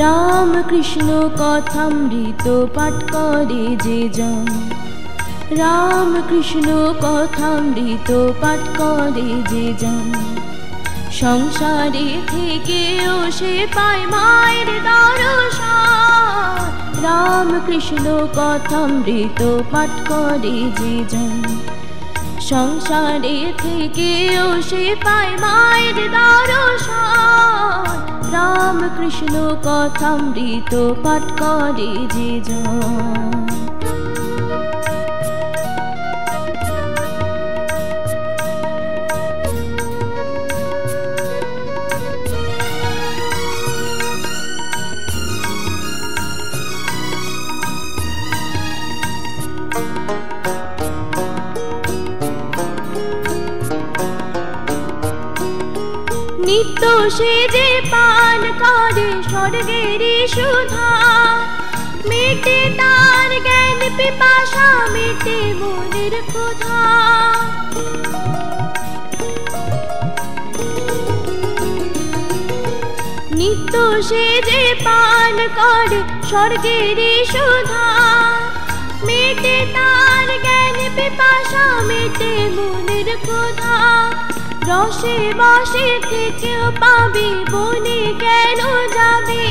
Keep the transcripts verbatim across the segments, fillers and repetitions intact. রামকৃষ্ণ কথামৃত পাঠ করে যে জন, রামকৃষ্ণ কথামৃত পাঠ করে যে জন, সংসারে থেকেও সে পায় মায়ের দর্শন। রামকৃষ্ণ কথামৃত পাঠ করে যে জন, সংসারে থেকেও সে পায় মায়ের দর্শন। রামকৃষ্ণ কথামৃত পাঠ করে যে জন, নিত্য সে যে পান করে স্বর্গেরই সুধা, মেটে তার জ্ঞান পিপাসা, মেটে মনের ক্ষুধা। নিত্য সে যে পান করে স্বর্গেরই সুধা, মেটে তার জ্ঞান পিপাসা, মেটে মনের ক্ষুধা। রসে বসে থেকেও পাবে, বনে কেন যাবে,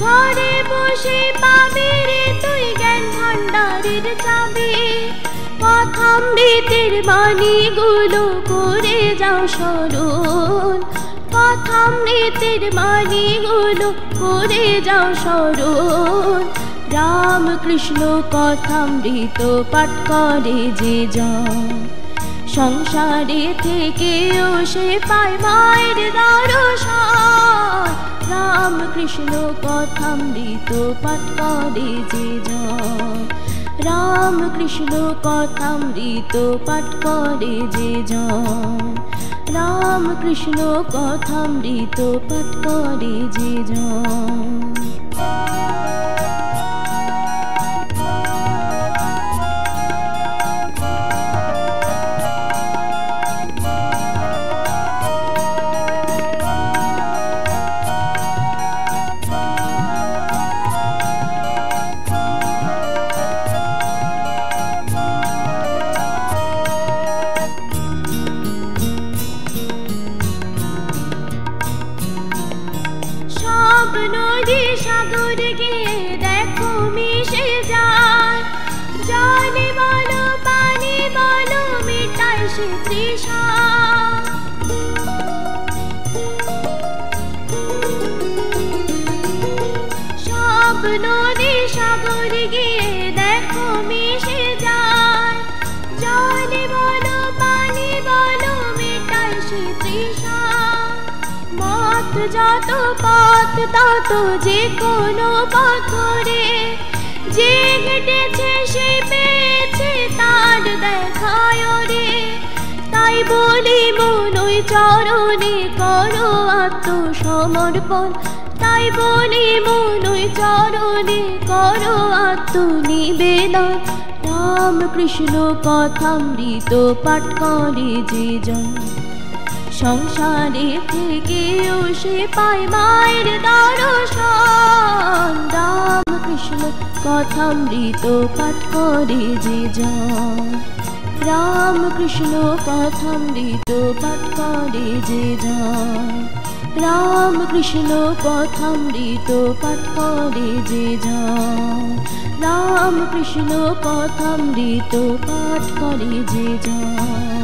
ঘরে বসে পাবে রে তুই জ্ঞান ভান্ডারের চাবি। কথামৃতের বাণীগুলো করে যাও স্মরণ, কথামৃতের বাণীগুলো করে যাও স্মরণ। রামকৃষ্ণ কথামৃত পাঠ করে যে জন, সংসারে থেকেও সে পায় মায়ের দর্শন। রামকৃষ্ণ কথামৃত পাঠ করে যে জন, রামকৃষ্ণ কথামৃত পাঠ করে যে জন, রামকৃষ্ণ কথামৃত পাঠ করে যে জন। সব নদী সাগর গিয়ে দেখো মিশে যায়, জলে বলো পানি বলো মেটায় সে তৃষা। মত যত পথ তত যে কোনো পাথরে, যে ঘেটেছে সে পেয়েছে তার দেখায় রে। তাই বলি মন ওই চরণে করো আত্মসমর্পণ, তাই বলি মন ওই চরণে করো আত্মনিবেদন। রামকৃষ্ণ কথামৃত পাঠ করে যে জন, সংসারে থেকেও সে পায় মায়ের দর্শন। রামকৃষ্ণ কথামৃত পাঠ করে যে জন, রামকৃষ্ণ কথামৃত পাঠ করে যে জন, রামকৃষ্ণ কথামৃত পাঠ করে যে জন, রামকৃষ্ণ কথামৃত পাঠ করে যে জন।